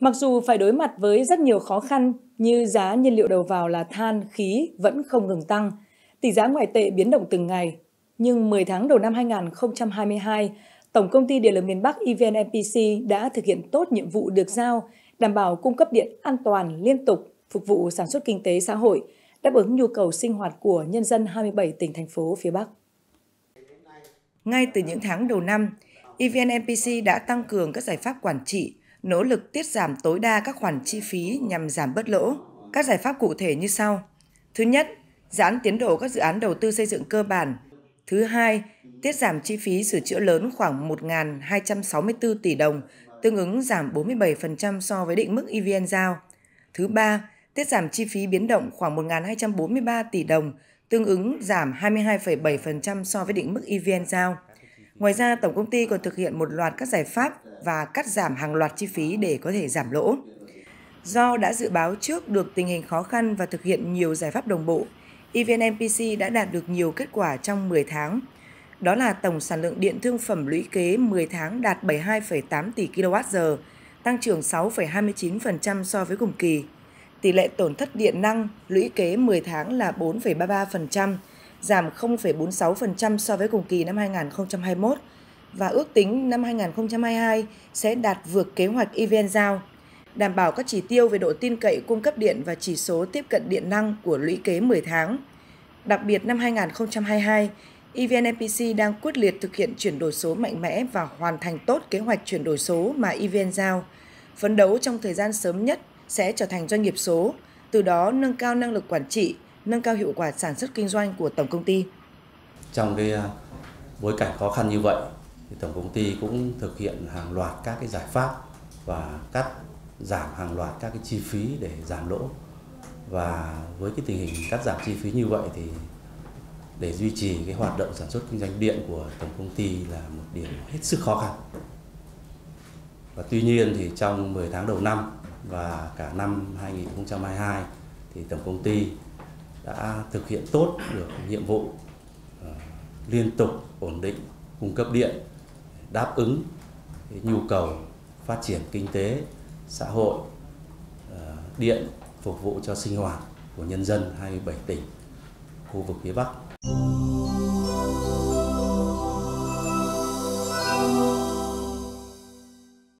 Mặc dù phải đối mặt với rất nhiều khó khăn như giá nhiên liệu đầu vào là than, khí vẫn không ngừng tăng, tỷ giá ngoại tệ biến động từng ngày, nhưng 10 tháng đầu năm 2022, Tổng công ty Điện lực miền Bắc EVNNPC đã thực hiện tốt nhiệm vụ được giao, đảm bảo cung cấp điện an toàn liên tục, phục vụ sản xuất kinh tế xã hội, đáp ứng nhu cầu sinh hoạt của nhân dân 27 tỉnh thành phố phía Bắc. Ngay từ những tháng đầu năm, EVNNPC đã tăng cường các giải pháp quản trị, nỗ lực tiết giảm tối đa các khoản chi phí nhằm giảm bớt lỗ. Các giải pháp cụ thể như sau. Thứ nhất, giãn tiến độ các dự án đầu tư xây dựng cơ bản. Thứ hai, tiết giảm chi phí sửa chữa lớn khoảng 1.264 tỷ đồng, tương ứng giảm 47% so với định mức EVN giao. Thứ ba, tiết giảm chi phí biến động khoảng 1.243 tỷ đồng, tương ứng giảm 22,7% so với định mức EVN giao. Ngoài ra, Tổng công ty còn thực hiện một loạt các giải pháp và cắt giảm hàng loạt chi phí để có thể giảm lỗ. Do đã dự báo trước được tình hình khó khăn và thực hiện nhiều giải pháp đồng bộ, EVNNPC đã đạt được nhiều kết quả trong 10 tháng. Đó là tổng sản lượng điện thương phẩm lũy kế 10 tháng đạt 72,8 tỷ kWh, tăng trưởng 6,29% so với cùng kỳ. Tỷ lệ tổn thất điện năng lũy kế 10 tháng là 4,33%, giảm 0,46% so với cùng kỳ năm 2021 và ước tính năm 2022 sẽ đạt vượt kế hoạch EVN giao, đảm bảo các chỉ tiêu về độ tin cậy cung cấp điện và chỉ số tiếp cận điện năng của lũy kế 10 tháng. Đặc biệt năm 2022, EVNNPC đang quyết liệt thực hiện chuyển đổi số mạnh mẽ và hoàn thành tốt kế hoạch chuyển đổi số mà EVN giao, phấn đấu trong thời gian sớm nhất sẽ trở thành doanh nghiệp số, từ đó nâng cao năng lực quản trị, nâng cao hiệu quả sản xuất kinh doanh của Tổng công ty. Trong cái bối cảnh khó khăn như vậy, thì Tổng công ty cũng thực hiện hàng loạt các cái giải pháp và cắt giảm hàng loạt các cái chi phí để giảm lỗ. Và với cái tình hình cắt giảm chi phí như vậy thì để duy trì cái hoạt động sản xuất kinh doanh điện của Tổng công ty là một điều hết sức khó khăn. Và tuy nhiên thì trong 10 tháng đầu năm và cả năm 2022 thì Tổng công ty đã thực hiện tốt được nhiệm vụ liên tục ổn định cung cấp điện, đáp ứng nhu cầu phát triển kinh tế, xã hội, điện phục vụ cho sinh hoạt của nhân dân 27 tỉnh, khu vực phía Bắc.